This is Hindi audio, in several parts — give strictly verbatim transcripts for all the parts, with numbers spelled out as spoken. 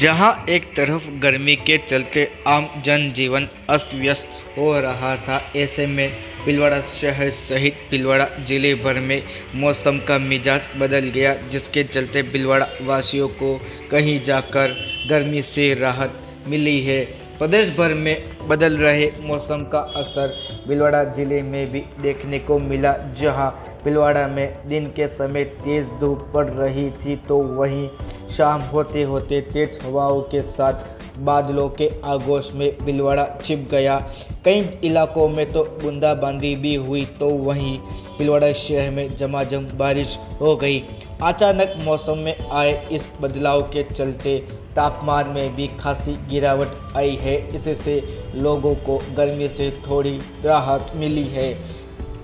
जहां एक तरफ गर्मी के चलते आम जनजीवन अस्त व्यस्त हो रहा था, ऐसे में भीलवाड़ा शहर सहित भीलवाड़ा जिले भर में मौसम का मिजाज बदल गया, जिसके चलते भीलवाड़ा वासियों को कहीं जाकर गर्मी से राहत मिली है। प्रदेश भर में बदल रहे मौसम का असर भीलवाड़ा ज़िले में भी देखने को मिला। जहां भीलवाड़ा में दिन के समय तेज़ धूप पड़ रही थी, तो वहीं शाम होते होते तेज हवाओं के साथ बादलों के आगोश में भीलवाड़ा छिप गया। कई इलाकों में तो बूंदाबांदी भी हुई, तो वहीं भीलवाड़ा शहर में झमाझम बारिश हो गई। अचानक मौसम में आए इस बदलाव के चलते तापमान में भी खासी गिरावट आई है। इससे लोगों को गर्मी से थोड़ी राहत मिली है।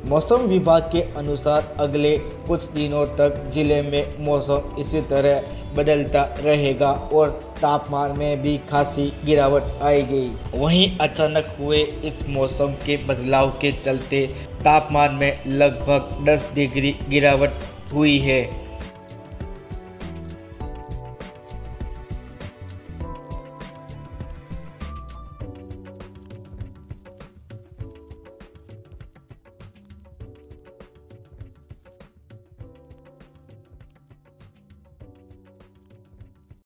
मौसम विभाग के अनुसार अगले कुछ दिनों तक ज़िले में मौसम इसी तरह बदलता रहेगा और तापमान में भी खासी गिरावट आएगी। वहीं अचानक हुए इस मौसम के बदलाव के चलते तापमान में लगभग दस डिग्री गिरावट हुई है।